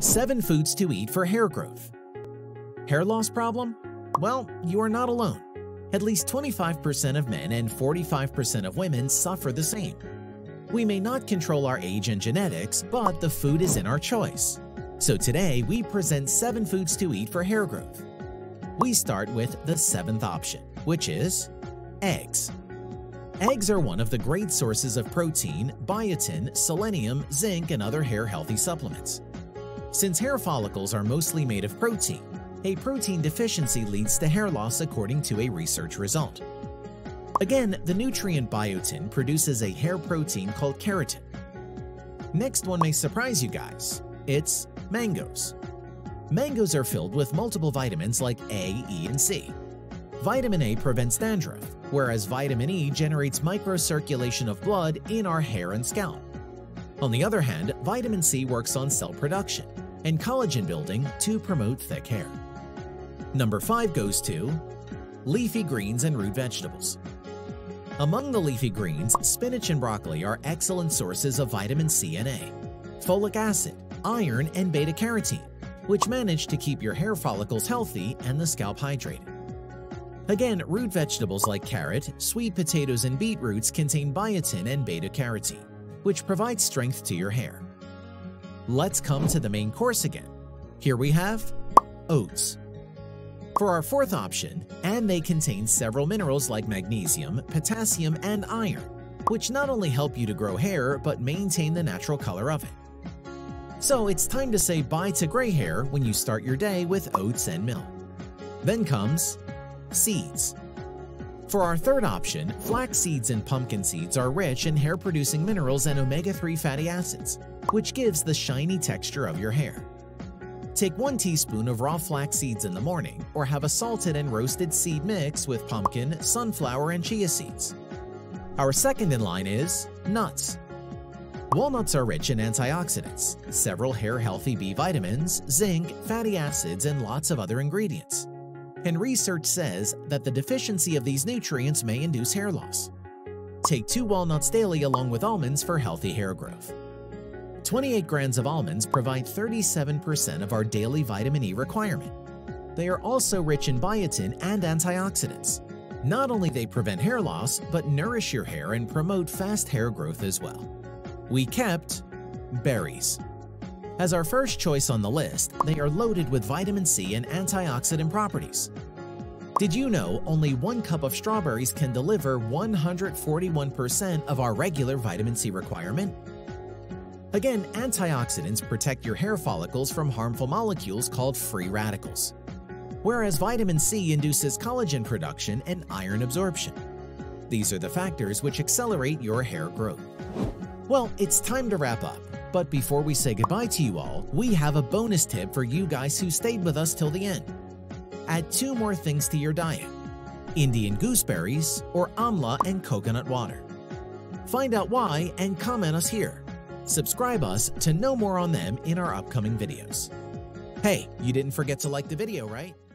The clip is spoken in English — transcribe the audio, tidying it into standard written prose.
7 foods to eat for hair growth. Hair loss problem? Well, you are not alone. At least 25% of men and 45% of women suffer the same. We may not control our age and genetics, but the food is in our choice. So today, we present 7 foods to eat for hair growth. We start with the 7th option, which is eggs. Eggs are one of the great sources of protein, biotin, selenium, zinc, and other hair-healthy supplements. Since hair follicles are mostly made of protein, a protein deficiency leads to hair loss according to a research result. Again, the nutrient biotin produces a hair protein called keratin. Next one may surprise you guys. It's mangoes. Mangoes are filled with multiple vitamins like A, E, and C. Vitamin A prevents dandruff, whereas vitamin E generates microcirculation of blood in our hair and scalp. On the other hand, vitamin C works on cell production and collagen building to promote thick hair. Number 5 goes to leafy greens and root vegetables. Among the leafy greens, spinach and broccoli are excellent sources of vitamin C and A, folic acid, iron, and beta-carotene, which manage to keep your hair follicles healthy and the scalp hydrated. Again, root vegetables like carrot, sweet potatoes, and beetroots contain biotin and beta-carotene, which provides strength to your hair. Let's come to the main course again. Here we have oats. For our 4th option, and they contain several minerals like magnesium, potassium, and iron, which not only help you to grow hair, but maintain the natural color of it. So it's time to say bye to gray hair when you start your day with oats and milk. Then comes seeds. For our 3rd option, flax seeds and pumpkin seeds are rich in hair-producing minerals and omega-3 fatty acids, which gives the shiny texture of your hair. Take 1 teaspoon of raw flax seeds in the morning, or have a salted and roasted seed mix with pumpkin, sunflower, and chia seeds. Our 2nd in line is nuts. Walnuts are rich in antioxidants, several hair-healthy B vitamins, zinc, fatty acids, and lots of other ingredients. And research says that the deficiency of these nutrients may induce hair loss. Take 2 walnuts daily along with almonds for healthy hair growth. 28 grams of almonds provide 37% of our daily vitamin E requirement. They are also rich in biotin and antioxidants. Not only they prevent hair loss, but nourish your hair and promote fast hair growth as well. We kept berries. As our first choice on the list, they are loaded with vitamin C and antioxidant properties. Did you know only 1 cup of strawberries can deliver 141% of our regular vitamin C requirement? Again, antioxidants protect your hair follicles from harmful molecules called free radicals, whereas vitamin C induces collagen production and iron absorption. These are the factors which accelerate your hair growth. Well, it's time to wrap up, but before we say goodbye to you all, we have a bonus tip for you guys who stayed with us till the end. Add 2 more things to your diet: Indian gooseberries or amla and coconut water. Find out why and comment us here. Subscribe us to know more on them in our upcoming videos. Hey, you didn't forget to like the video, right?